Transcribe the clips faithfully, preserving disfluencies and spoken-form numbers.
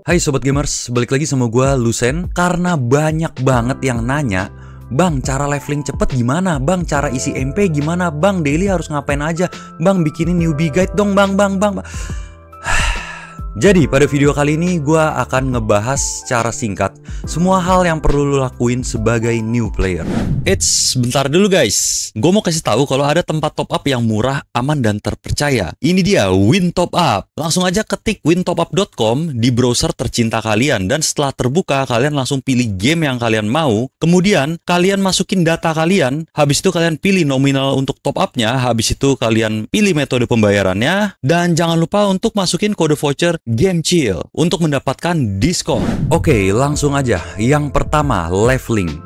Hai Sobat Gamers, balik lagi sama gue Lusen. Karena banyak banget yang nanya, Bang cara leveling cepet gimana? Bang cara isi M P gimana? Bang daily harus ngapain aja? Bang bikinin newbie guide dong bang bang bang, bang. Jadi pada video kali ini gue akan ngebahas secara singkat semua hal yang perlu lo lakuin sebagai new player. Eits, bentar dulu guys. Gue mau kasih tahu kalau ada tempat top up yang murah, aman, dan terpercaya. Ini dia Win Top Up. Langsung aja ketik win top up dot com di browser tercinta kalian. Dan setelah terbuka, kalian langsung pilih game yang kalian mau. Kemudian kalian masukin data kalian. Habis itu kalian pilih nominal untuk top upnya. Habis itu kalian pilih metode pembayarannya. Dan jangan lupa untuk masukin kode voucher Game Chill untuk mendapatkan diskon. Oke, langsung aja. Yang pertama, leveling.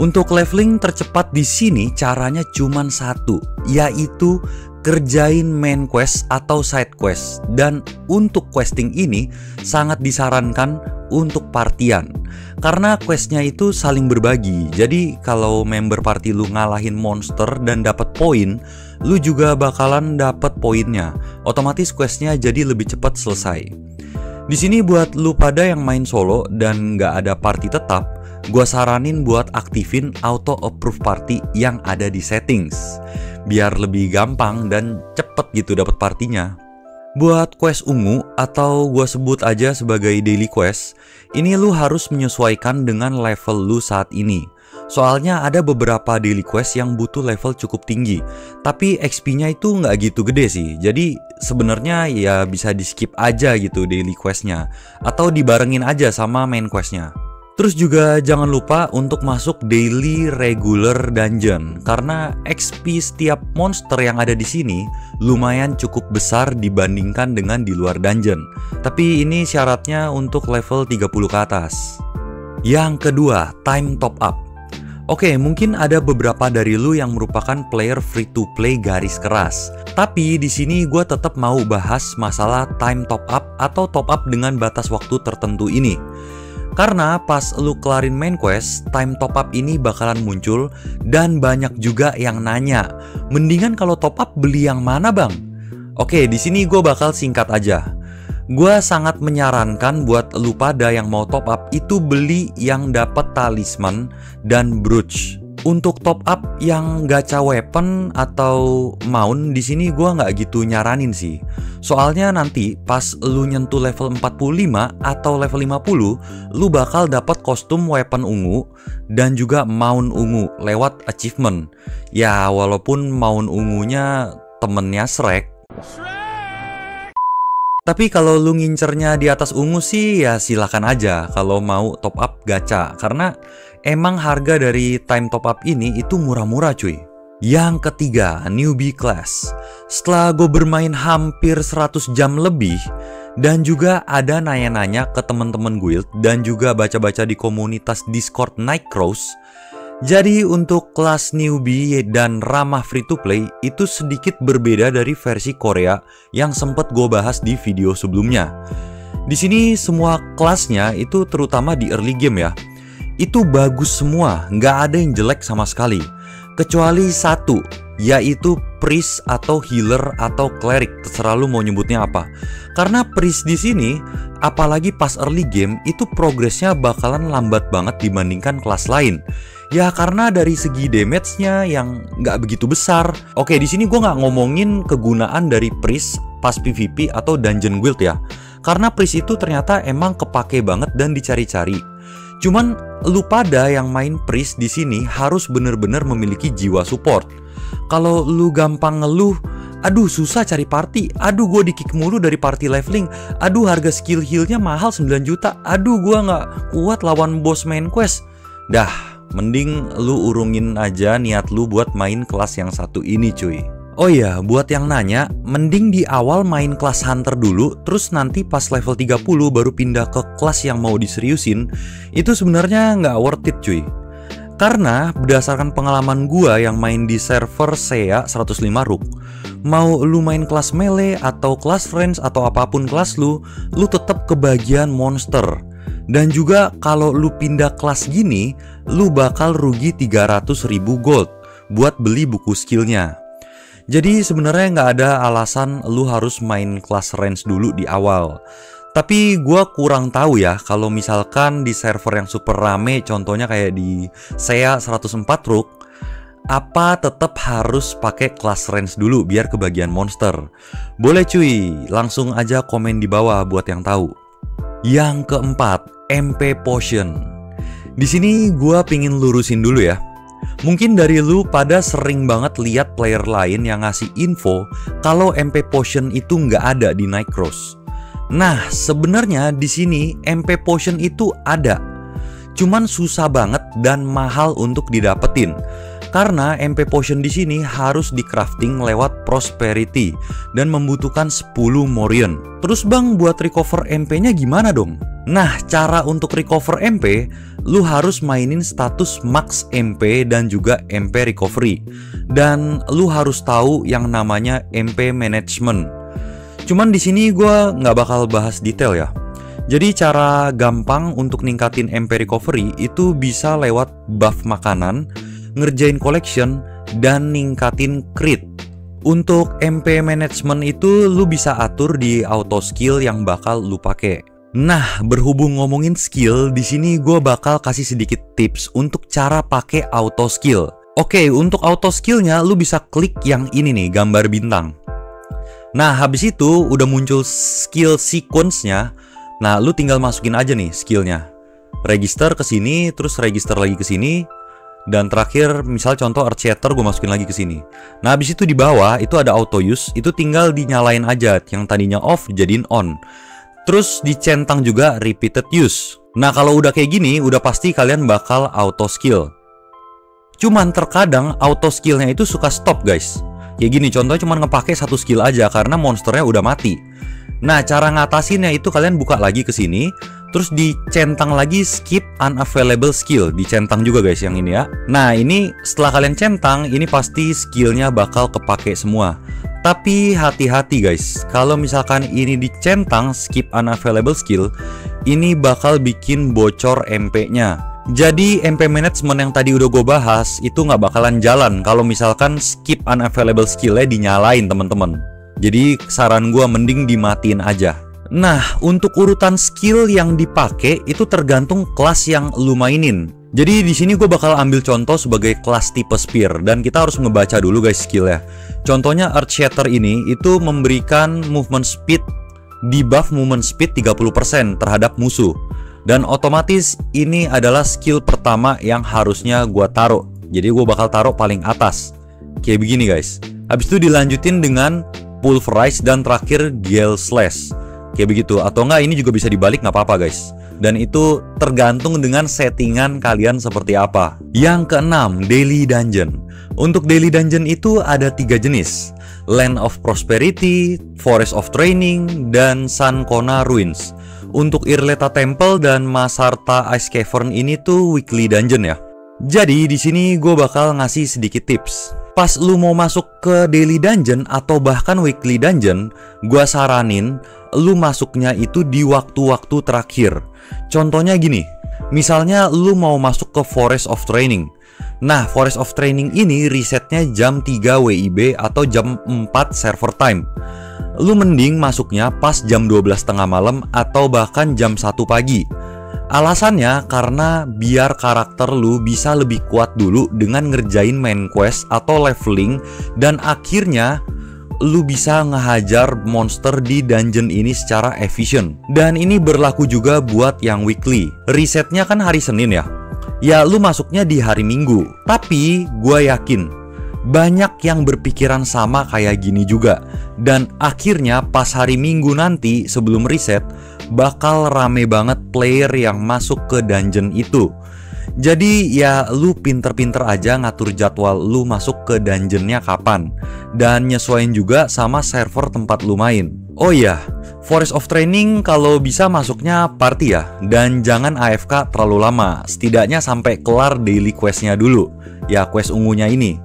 Untuk leveling tercepat di sini caranya cuma satu, yaitu kerjain main quest atau side quest. Dan untuk questing ini sangat disarankan untuk partian, karena questnya itu saling berbagi. Jadi kalau member party lu ngalahin monster dan dapat poin, lu juga bakalan dapat poinnya. Otomatis questnya jadi lebih cepat selesai. Di sini buat lu pada yang main solo dan nggak ada party tetap, gua saranin buat aktifin auto approve party yang ada di settings, biar lebih gampang dan cepet gitu dapat partinya. Buat quest ungu atau gua sebut aja sebagai daily quest, ini lu harus menyesuaikan dengan level lu saat ini. Soalnya ada beberapa daily quest yang butuh level cukup tinggi, tapi X P-nya itu nggak gitu gede sih. Jadi sebenarnya ya bisa di skip aja gitu daily questnya, atau dibarengin aja sama main questnya. Terus juga jangan lupa untuk masuk daily regular dungeon, karena X P setiap monster yang ada di sini lumayan cukup besar dibandingkan dengan di luar dungeon. Tapi ini syaratnya untuk level tiga puluh ke atas. Yang kedua, time top up. Oke, mungkin ada beberapa dari lu yang merupakan player free to play garis keras. Tapi di sini gue tetap mau bahas masalah time top up atau top up dengan batas waktu tertentu ini. Karena pas lu kelarin main quest, time top up ini bakalan muncul dan banyak juga yang nanya, mendingan kalau top up beli yang mana bang? Oke, di sini gue bakal singkat aja. Gue sangat menyarankan buat lu pada yang mau top up itu beli yang dapat talisman dan brooch. Untuk top up yang gacha weapon atau mount di sini gua nggak gitu nyaranin sih. Soalnya nanti pas lu nyentuh level empat puluh lima atau level lima puluh, lu bakal dapat kostum weapon ungu dan juga mount ungu lewat achievement. Ya walaupun mount ungunya temennya Shrek. Shrek. Tapi kalau lu ngincernya di atas ungu sih ya silakan aja kalau mau top up gacha, karena emang harga dari time top up ini itu murah-murah cuy. Yang ketiga, newbie class. Setelah gue bermain hampir seratus jam lebih, dan juga ada nanya-nanya ke temen-temen guild, dan juga baca-baca di komunitas Discord Night Crows. Jadi untuk kelas newbie dan ramah free to play itu sedikit berbeda dari versi Korea yang sempet gue bahas di video sebelumnya. Di sini semua kelasnya itu terutama di early game ya, itu bagus semua, nggak ada yang jelek sama sekali. Kecuali satu, yaitu priest atau healer atau cleric, terserah lu mau nyebutnya apa. Karena priest di sini, apalagi pas early game, itu progresnya bakalan lambat banget dibandingkan kelas lain. Ya karena dari segi damage-nya yang nggak begitu besar. Oke, di sini gue nggak ngomongin kegunaan dari priest pas P V P atau dungeon guild ya. Karena priest itu ternyata emang kepake banget dan dicari-cari. Cuman lu pada yang main priest di sini harus bener-bener memiliki jiwa support. Kalau lu gampang ngeluh, aduh susah cari party, aduh gue di-kick mulu dari party leveling, aduh harga skill healnya mahal sembilan juta, aduh gue nggak kuat lawan bos main quest. Dah, mending lu urungin aja niat lu buat main kelas yang satu ini cuy. Oh iya, buat yang nanya, mending di awal main kelas Hunter dulu, terus nanti pas level tiga puluh baru pindah ke kelas yang mau diseriusin, itu sebenarnya nggak worth it cuy. Karena berdasarkan pengalaman gua yang main di server S E A seratus lima Ruk, mau lu main kelas melee atau kelas range atau apapun kelas lu, lu tetap kebagian monster. Dan juga kalau lu pindah kelas gini, lu bakal rugi tiga ratus ribu gold buat beli buku skillnya. Jadi sebenarnya nggak ada alasan lu harus main kelas range dulu di awal. Tapi gue kurang tahu ya kalau misalkan di server yang super rame, contohnya kayak di S E A seratus empat Ruk, apa tetap harus pakai class range dulu biar kebagian monster? Boleh cuy, langsung aja komen di bawah buat yang tahu. Yang keempat, M P Potion. Di sini gue pingin lurusin dulu ya. Mungkin dari lu pada sering banget lihat player lain yang ngasih info kalau M P Potion itu nggak ada di Night Crows. Nah, sebenarnya di sini M P Potion itu ada. Cuman susah banget dan mahal untuk didapetin. Karena M P Potion di sini harus di-crafting lewat Prosperity dan membutuhkan sepuluh Morion. Terus bang, buat recover M P-nya gimana dong? Nah, cara untuk recover M P, lu harus mainin status Max M P dan juga M P Recovery. Dan lu harus tahu yang namanya M P Management. Cuman di sini gue nggak bakal bahas detail ya. Jadi cara gampang untuk ningkatin M P recovery itu bisa lewat buff makanan, ngerjain collection, dan ningkatin crit. Untuk M P management itu lu bisa atur di auto skill yang bakal lu pakai. Nah, berhubung ngomongin skill, di sini gue bakal kasih sedikit tips untuk cara pakai auto skill. Oke, untuk auto skillnya lu bisa klik yang ini nih, gambar bintang. Nah, habis itu udah muncul skill sequence-nya. Nah, lu tinggal masukin aja nih skillnya. Register ke sini, terus register lagi ke sini, dan terakhir misal contoh Earth Shatter gue masukin lagi ke sini. Nah, habis itu di bawah itu ada auto use, itu tinggal dinyalain aja, yang tadinya off jadiin on. Terus dicentang juga repeated use. Nah, kalau udah kayak gini udah pasti kalian bakal auto skill. Cuman terkadang auto skillnya itu suka stop, guys. Kayak gini, contohnya cuma ngepake satu skill aja karena monsternya udah mati. Nah, cara ngatasinnya itu kalian buka lagi ke sini, terus dicentang lagi skip unavailable skill. Dicentang juga guys yang ini ya. Nah, ini setelah kalian centang, ini pasti skillnya bakal kepake semua. Tapi hati-hati guys, kalau misalkan ini dicentang skip unavailable skill, ini bakal bikin bocor M P-nya. Jadi M P management yang tadi udah gue bahas itu nggak bakalan jalan kalau misalkan skip unavailable skillnya dinyalain teman-teman. Jadi saran gue mending dimatiin aja. Nah, untuk urutan skill yang dipakai itu tergantung kelas yang lu mainin. Jadi di sini gue bakal ambil contoh sebagai kelas tipe spear dan kita harus ngebaca dulu guys skillnya. Contohnya Earth Shatter ini itu memberikan movement speed, debuff movement speed tiga puluh persen terhadap musuh. Dan otomatis ini adalah skill pertama yang harusnya gua taruh. Jadi gua bakal taruh paling atas. Kayak begini guys. Habis itu dilanjutin dengan Pulverize dan terakhir Gale Slash. Kayak begitu. Atau enggak, ini juga bisa dibalik, nggak apa-apa guys. Dan itu tergantung dengan settingan kalian seperti apa. Yang keenam, Daily Dungeon. Untuk Daily Dungeon itu ada tiga jenis. Land of Prosperity, Forest of Training, dan Sun Kona Ruins. Untuk Irleta Temple dan Masarta Ice Cavern ini tuh weekly dungeon ya. Jadi di sini gue bakal ngasih sedikit tips. Pas lu mau masuk ke daily dungeon atau bahkan weekly dungeon, gue saranin lu masuknya itu di waktu-waktu terakhir. Contohnya gini, misalnya lu mau masuk ke Forest of Training. Nah, Forest of Training ini resetnya jam tiga W I B atau jam empat server time. Lu mending masuknya pas jam dua belas tiga puluh malam atau bahkan jam satu pagi. Alasannya karena biar karakter lu bisa lebih kuat dulu dengan ngerjain main quest atau leveling, dan akhirnya lu bisa ngehajar monster di dungeon ini secara efisien. Dan ini berlaku juga buat yang weekly. Resetnya kan hari Senin ya. Ya, lu masuknya di hari Minggu. Tapi gua yakin banyak yang berpikiran sama kayak gini juga. Dan akhirnya pas hari Minggu nanti sebelum reset, bakal rame banget player yang masuk ke dungeon itu. Jadi ya lu pinter-pinter aja ngatur jadwal lu masuk ke dungeonnya kapan. Dan nyesuain juga sama server tempat lu main. Oh iya, Forest of Training kalau bisa masuknya party ya. Dan jangan A F K terlalu lama, setidaknya sampai kelar daily questnya dulu. Ya, quest ungunya ini.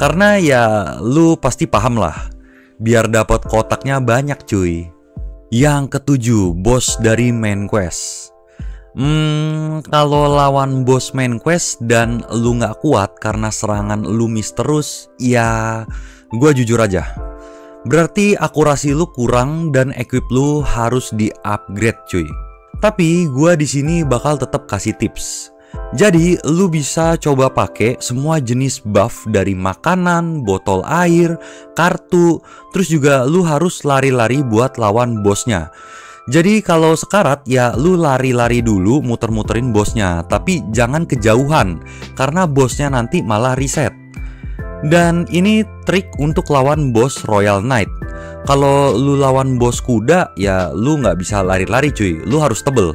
Karena ya lu pasti paham lah, biar dapat kotaknya banyak cuy. Yang ketujuh, bos dari main quest. Hmm, kalau lawan bos main quest dan lu nggak kuat karena serangan lu miss terus, ya gue jujur aja, Berarti akurasi lu kurang dan equip lu harus di-upgrade, cuy. Tapi gua di sini bakal tetap kasih tips. Jadi, lu bisa coba pakai semua jenis buff dari makanan, botol air, kartu, terus juga lu harus lari-lari buat lawan bosnya. Jadi kalau sekarat ya lu lari-lari dulu muter-muterin bosnya, tapi jangan kejauhan karena bosnya nanti malah reset. Dan ini trik untuk lawan bos Royal Knight. Kalau lu lawan bos kuda ya lu nggak bisa lari-lari, cuy, lu harus tebel.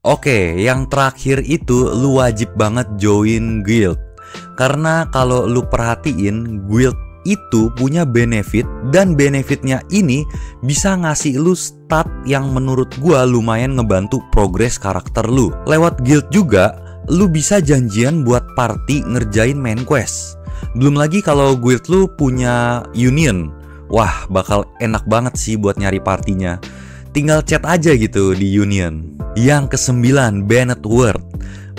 Oke, yang terakhir itu lu wajib banget join guild. Karena kalau lu perhatiin, guild itu punya benefit, dan benefitnya ini bisa ngasih lu stat yang menurut gua lumayan ngebantu progres karakter lu. Lewat guild juga, lu bisa janjian buat party ngerjain main quest. Belum lagi kalau guild lu punya union, wah bakal enak banget sih buat nyari partinya. Tinggal chat aja gitu di union. Yang kesembilan, Banned Word.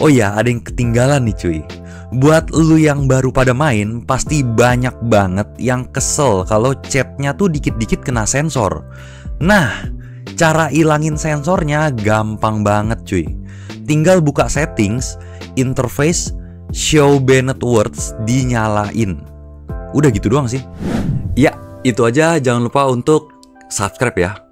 Oh ya, ada yang ketinggalan nih, cuy. Buat lu yang baru pada main, pasti banyak banget yang kesel kalau chatnya tuh dikit-dikit kena sensor. Nah, cara ilangin sensornya gampang banget, cuy. Tinggal buka settings, interface, show banned words, dinyalain. Udah gitu doang sih. Ya, itu aja. Jangan lupa untuk subscribe ya.